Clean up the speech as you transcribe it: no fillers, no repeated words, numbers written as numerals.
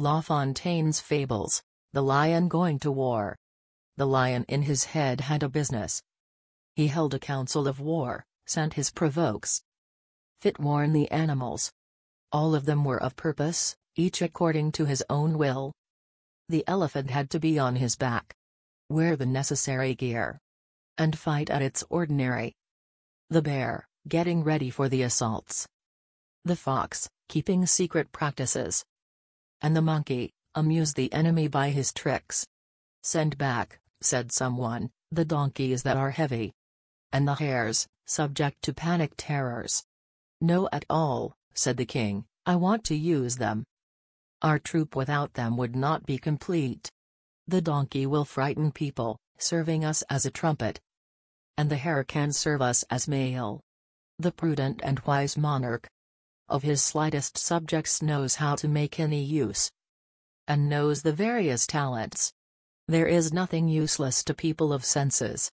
La Fontaine's Fables, The Lion Going to War. The lion in his head had a business. He held a council of war, sent his provokes. Fit warn the animals. All of them were of purpose, each according to his own will. The elephant had to be on his back, wear the necessary gear, and fight at its ordinary. The bear, getting ready for the assaults. The fox, keeping secret practices. And the monkey, amuse the enemy by his tricks. Send back, said someone, the donkeys that are heavy. And the hares, subject to panic terrors. No at all, said the king, I want to use them. Our troop without them would not be complete. The donkey will frighten people, serving us as a trumpet. And the hare can serve us as mail. The prudent and wise monarch of his slightest subjects knows how to make any use, and knows the various talents. There is nothing useless to people of senses.